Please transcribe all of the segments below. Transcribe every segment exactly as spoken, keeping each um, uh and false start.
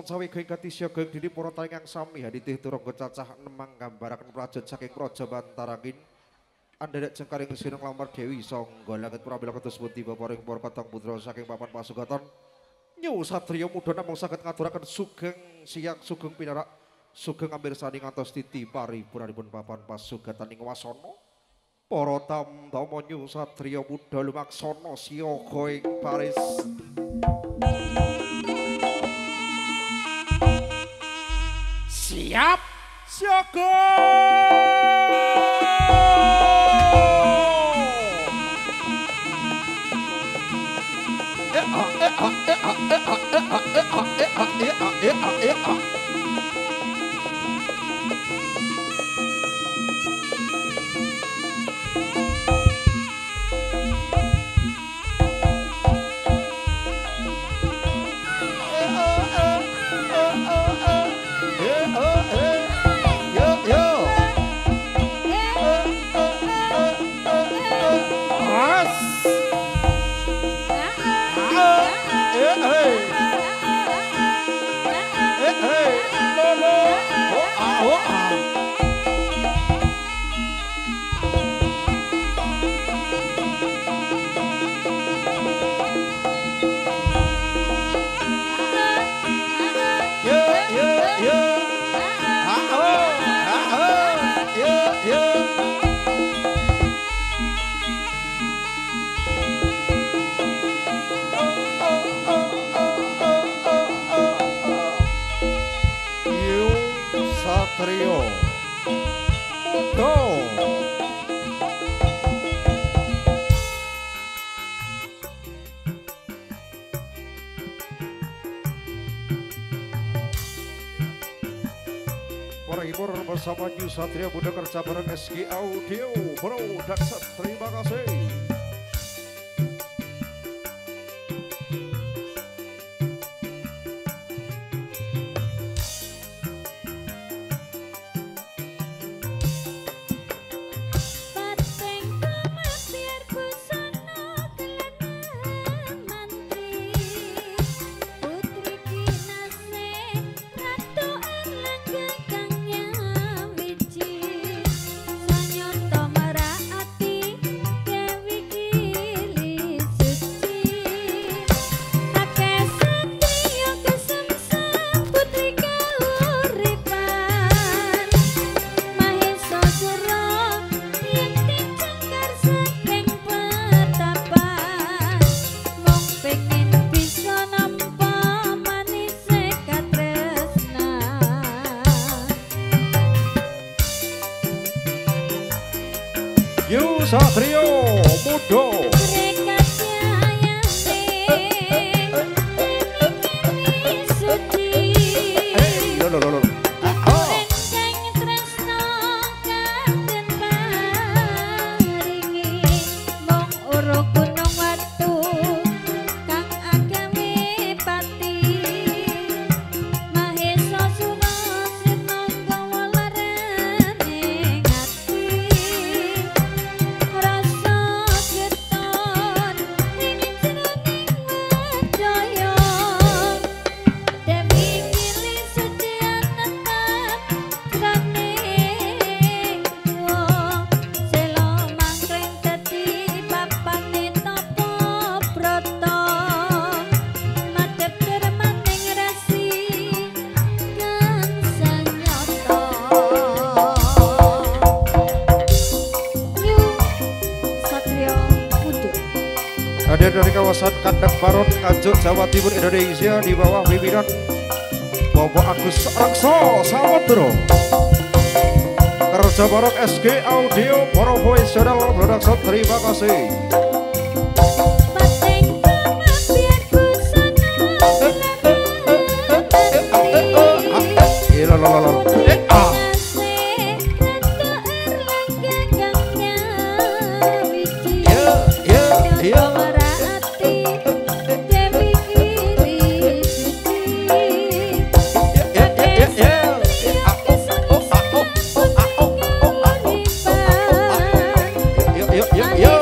Sawi keng katisya keng dini poro talingang sami haditih turung gecacah nemang gambarakan prajen saking praja bantarangin andadak jengkaring sinung lamar Dewi Sangga langit pramila ketus puti baparing por katang putra saking papan pasugaton New Satrio Mudo namung saged ngaturaken sugeng siang sugeng pinarak sugeng amirsani ngantos titi paripurnanipun papan pasugatan ing wasana para tamtama New Satrio Mudo lumaksana siyaga ing paris. Siap, siaga. Satrio Mudo para hibur bersama New Satrio Mudo kerja bareng S G Audio produksi. Terima kasih. New Satrio Mudo hadir dari kawasan Kandang Baron, Nganjuk, Jawa Timur, Indonesia di bawah pimpinan Bapak Agus Rakso Samudro. Kerja bareng S G Audio Profesional Production. Terima kasih. Yo yo yo.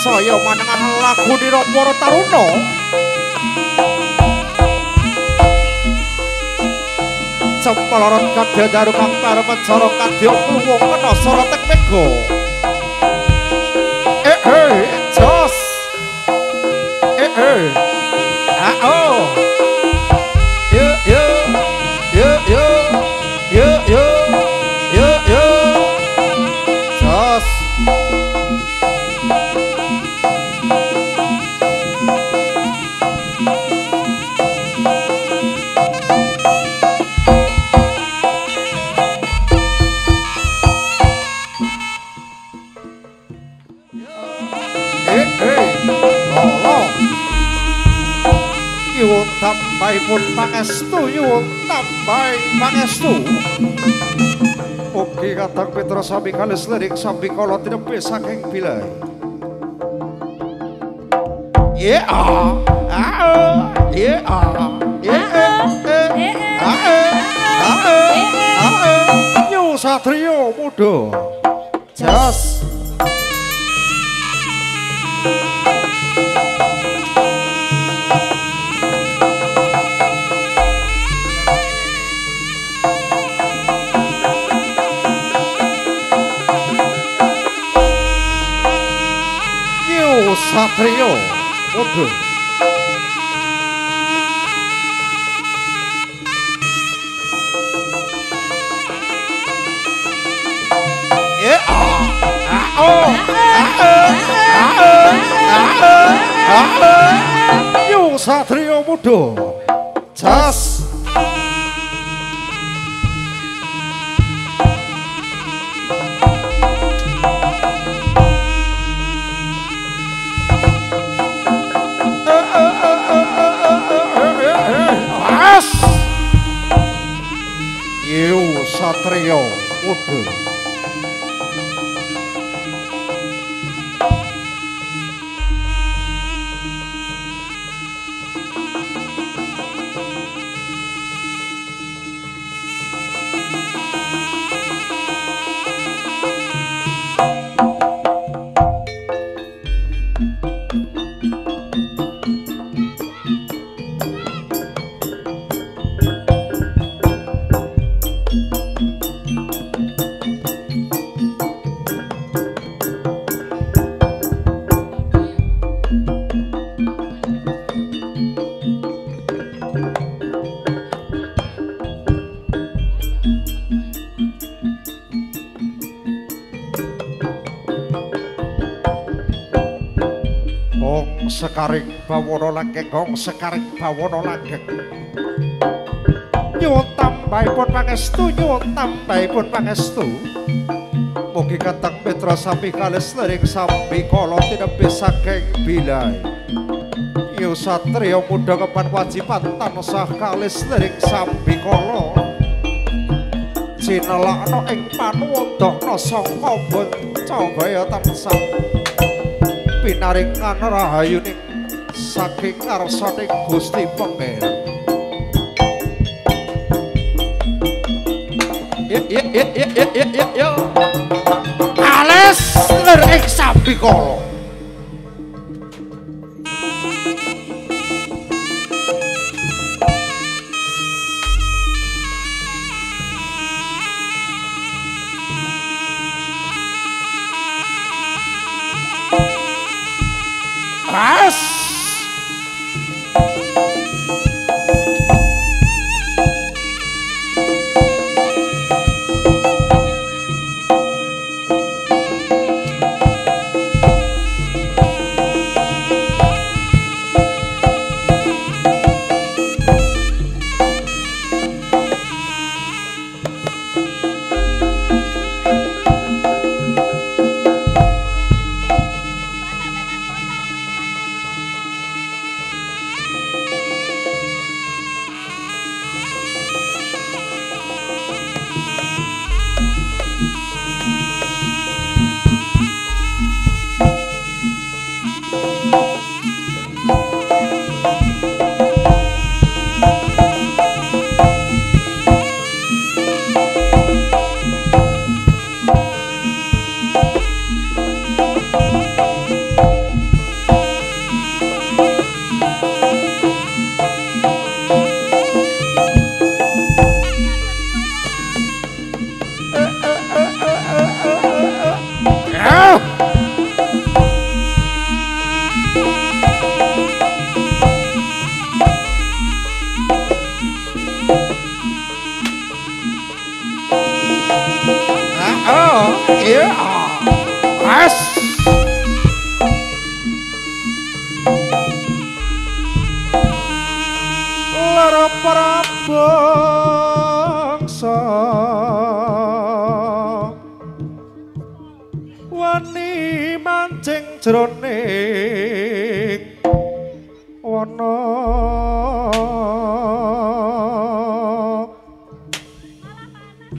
saya manengan lagu Dira Para Taruna. Cemelorot kadya daru kang parmecara kadya kluwung kena sorotek mega. Eh eh jos. Eh eh. Ah oh. Yo yo yo yo yo yo yo yo. Jos. Nyuwun tambahipun pangestu, nyuwun tambahing pangestu. Ugi kadang pitra sami kalis lirik sami kala tinepi saking bilai. Yeah, ah, yeah, yeah, New Satrio Mudo. Jas. New Satrio Mudo. Yeah, ah, oh, ah, oh, New Satrio Mudo. Jas. New Satrio Mudo. Sekaring bawono langgeng, gong sekaring bawono langgeng. Nyuwun tambahipun pangestu, nyuwun tambahipun pangestu. Mugi kathah pitra sami kalis lirik sami kala tinepi saking bilai. New Satrio Mudo kepan wajiban tansah kalis lirik sami kala cinelakna ing panuwuntana saka bonca gaya tansah pinaringan rahayuning saking ngarsaning Gusti Pangeran. Ye ye ye ye ye ye yo. Ales lirik sambikala. As para bangsa wani mancing jroning wana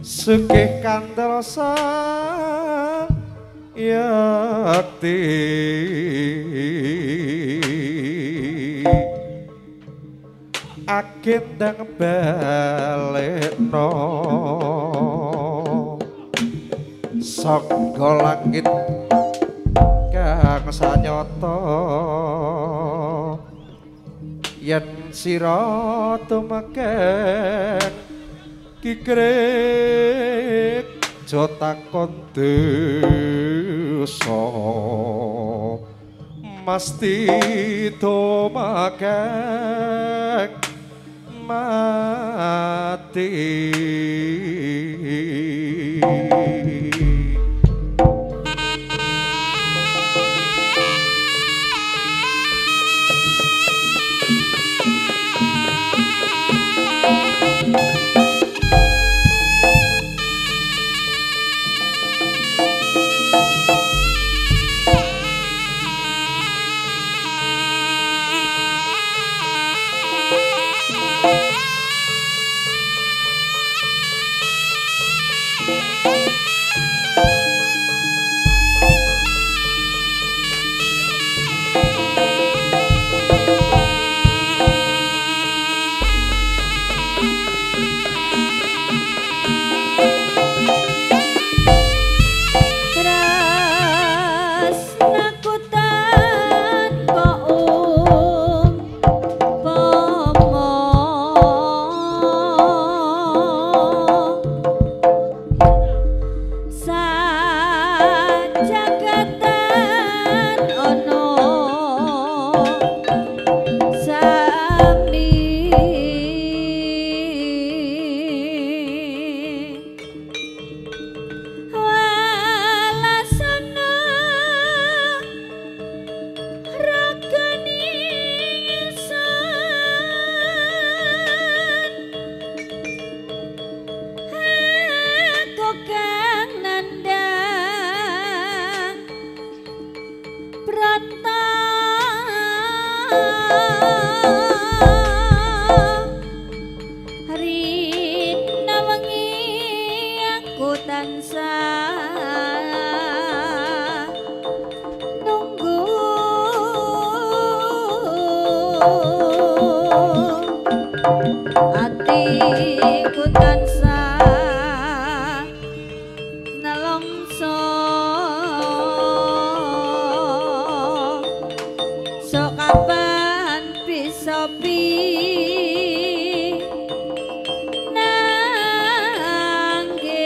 sugih kandel sayati akin dang balekno saka langit kang sanyata yen sira tumeken kikrik aja takon dosa mesti tumekek mati. Atiku tansah nelongso sok kapan bisa pi nangge.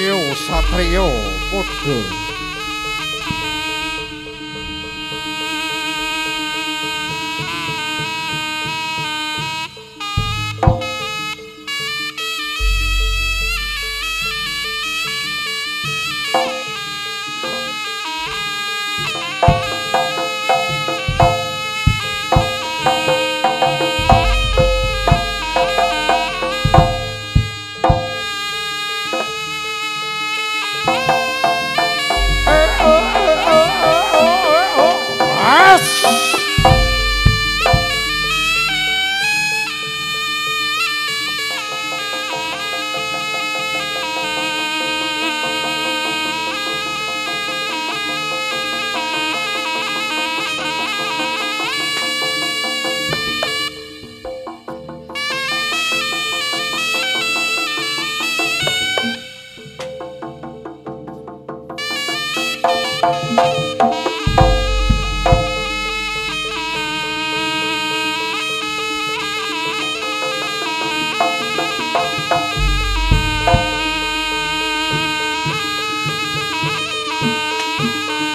New Satrio Mudo.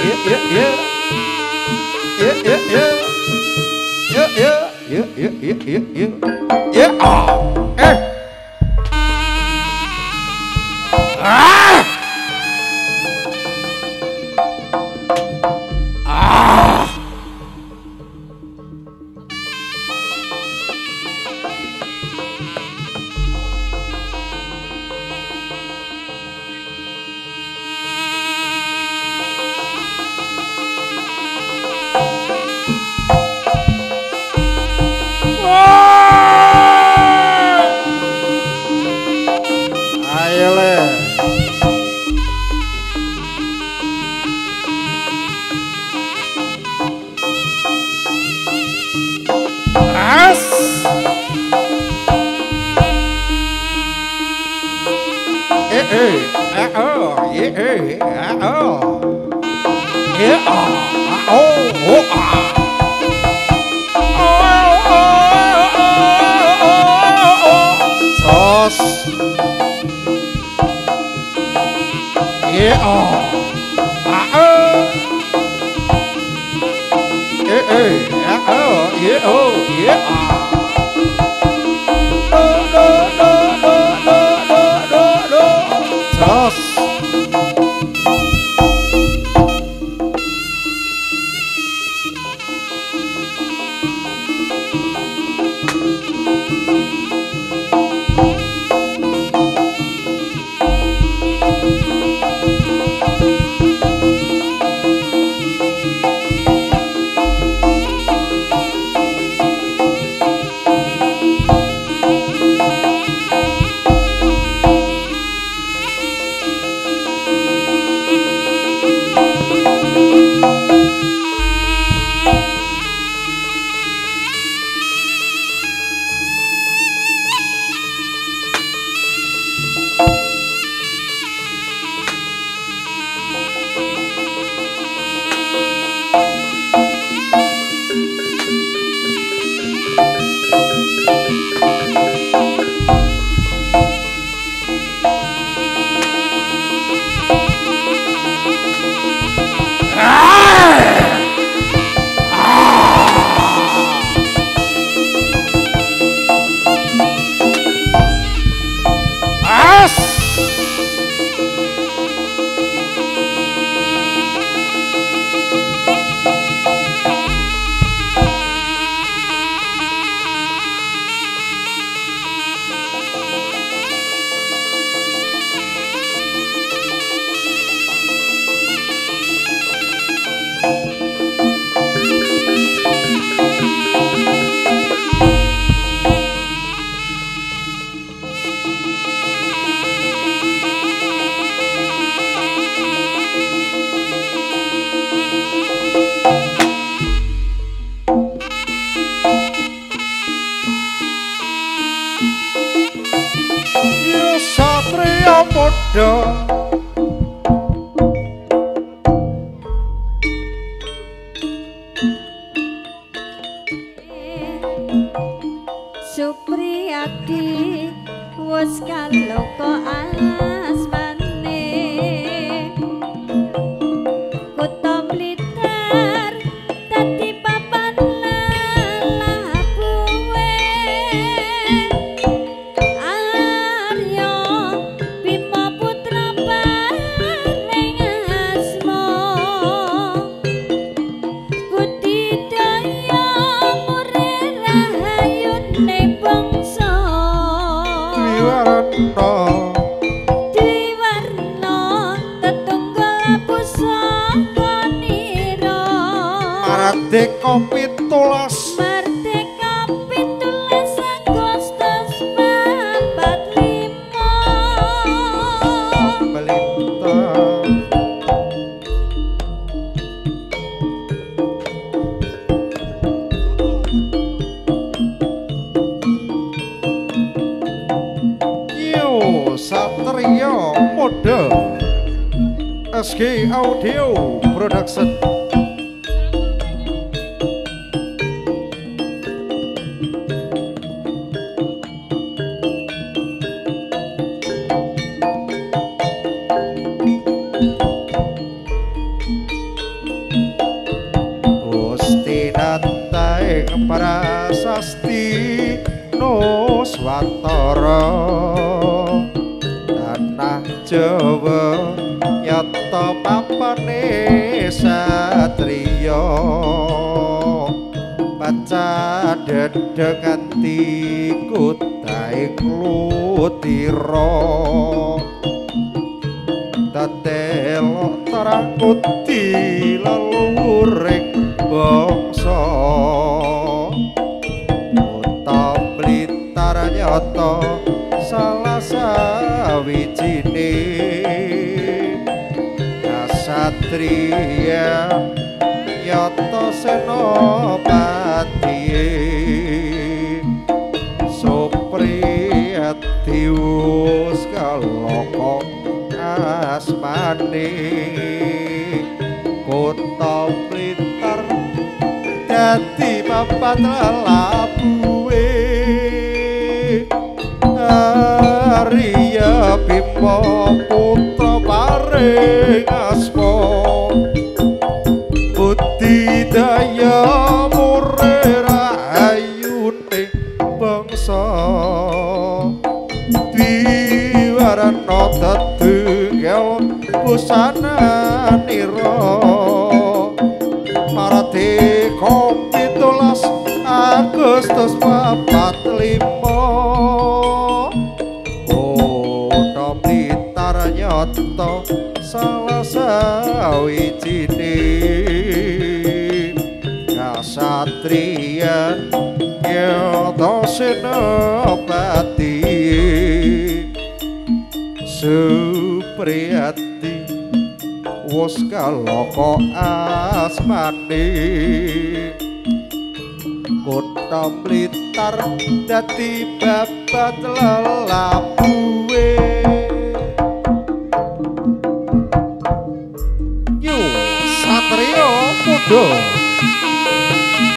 Yeah, yeah, yeah, yeah, yeah, yeah, yeah, yeah, yeah, yeah, yeah, yeah, yeah, ah, eh, ah. Ayolah. As. Eh eh, ah oh, eh eh, ah oh, eh ah, ah oh, oh ah. Yeah, oh, ah oh, eh eh, ah oh, yeah oh, yeah ah, do do do do do do do do, sos. New Satrio Mudo, Supriyati wis kaloko asmane, kutha Blitar dadi papan labuhe. Merdeka pitulas, merdeka pitulas Agustus papat lima. Blitar, New Satrio Mudo, S G Audio Production. Prasasti Nuswantara tanah Jawa yata papane satriya paca dedeg nganti kutahe klutira tatelok terakuti leluhuring bangsa Kota Blitar nyata salah. sawijine kasatriya yata senopati supriyati wus kaloko asmane kutha Plinter dadi papat labuhe Arya Bima putra paring asma budidaya murid ayuning bangsa diwarana dadegel pusananira mardika pitulas Agustus papat lima nyoto salah sawijine kasatriya nyoto senopati Supriyati wus kaloko asmane kutha Blitar dadi babat lelabu